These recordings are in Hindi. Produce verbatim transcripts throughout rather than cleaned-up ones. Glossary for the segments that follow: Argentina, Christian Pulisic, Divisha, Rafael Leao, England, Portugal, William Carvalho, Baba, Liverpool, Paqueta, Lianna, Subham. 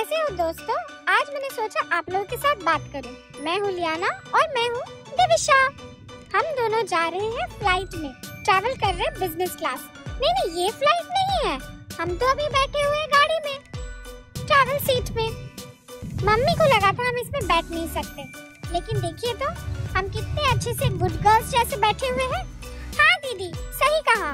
कैसे हो दोस्तों, आज मैंने सोचा आप लोगों के साथ बात करूं। मैं हूं लियाना और मैं हूं दिविशा। हम दोनों जा रहे हैं फ्लाइट में, ट्रैवल कर रहे हैं बिजनेस क्लास। नहीं नहीं, ये फ्लाइट नहीं है, हम तो अभी बैठे हुए गाड़ी में, ट्रैवल सीट में। मम्मी को लगा था हम इसमें बैठ नहीं सकते, लेकिन देखिए तो हम कितने अच्छे से गुड गर्ल्स जैसे बैठे हुए हैं। हाँ दीदी, सही कहा।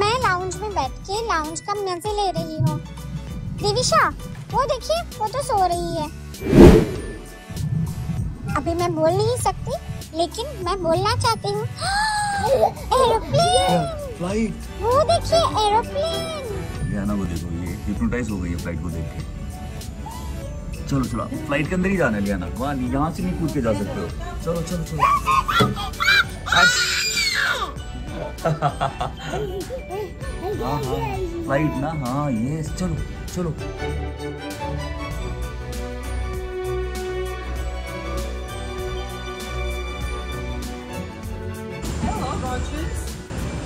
मैं लाउंज में बैठ के लाउंज का मजे ले रही हूँ। दिविशा, वो देखिए, वो तो सो रही है। अभी मैं बोल नहीं सकती, लेकिन मैं बोलना चाहती हूँ। एरोप्लेन, फ्लाइट, वो देखिए एरोप्लेन। लियाना को देखो, ये हिप्नोटाइज हो गई है फ्लाइट को देख के। चलो चलो, फ्लाइट के अंदर ही जाना है लियाना, वहाँ यहाँ से नहीं कूद के जा सकते हो। चलो चलो चलो। हाँ हाँ, फ्लाइट ना, हाँ ये, चलो चलो।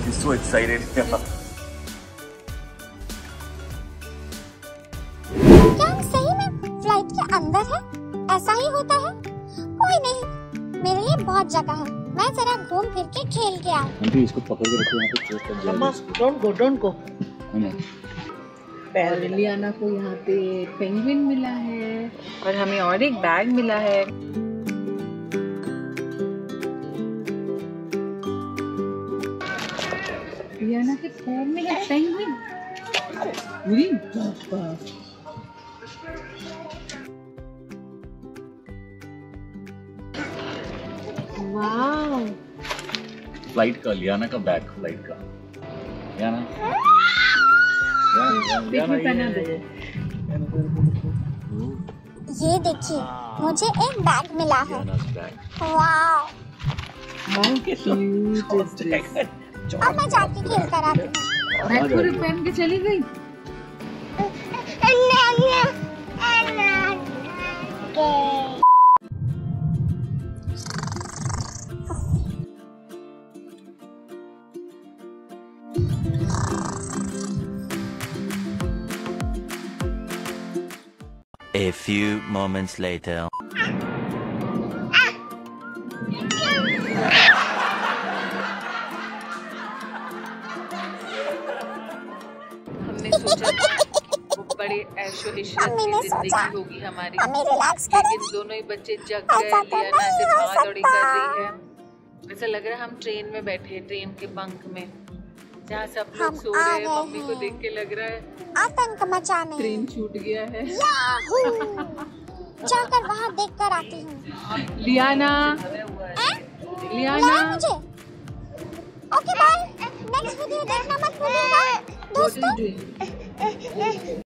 She's so excited. अंदर है, ऐसा ही होता है। कोई नहीं, मेरे लिए बहुत जगह है, मैं जरा घूम फिर के खेल के आऊं। अभी इसको पकड़ के रखो, यहां पे चोट लग जाएगी। अम्मा डोंट गो डोंट गो। और लियाना को यहाँ पे पेंगुइन मिला है और हमें और एक बैग मिला है। लियाना के पैर में है पेंगुइन। अरे बाबा, वाओ। फ्लाइट का, लियाना का बैग, फ्लाइट का। लियाना, देखिए पहना दो। ये देखिए, मुझे एक बैग मिला है। वाओ, अब मैं जाके खेल कर आती हूँ। बैग पूरी पहन के चली गई। A few moments later. हमने सोचा वो बड़े ऐशो इशरत की जिंदगी होगी हमारी, लेकिन दोनों ही बच्चे जग गए। लियाना ऐसे भाग दौड़ी कर रही है, ऐसा लग रहा है हम ट्रेन में बैठे, ट्रेन के बंक में, जहाँ सब लोग सो रहे हैं। मम्मी को देख के लग रहा है आतंक मचाने, ट्रेन छूट गया है। जाकर वहाँ देख कर आती हूँ। लियाना, लियाना, मुझे ओके बाय, नेक्स्ट वीडियो देखना मत भूलिएगा दोस्तों।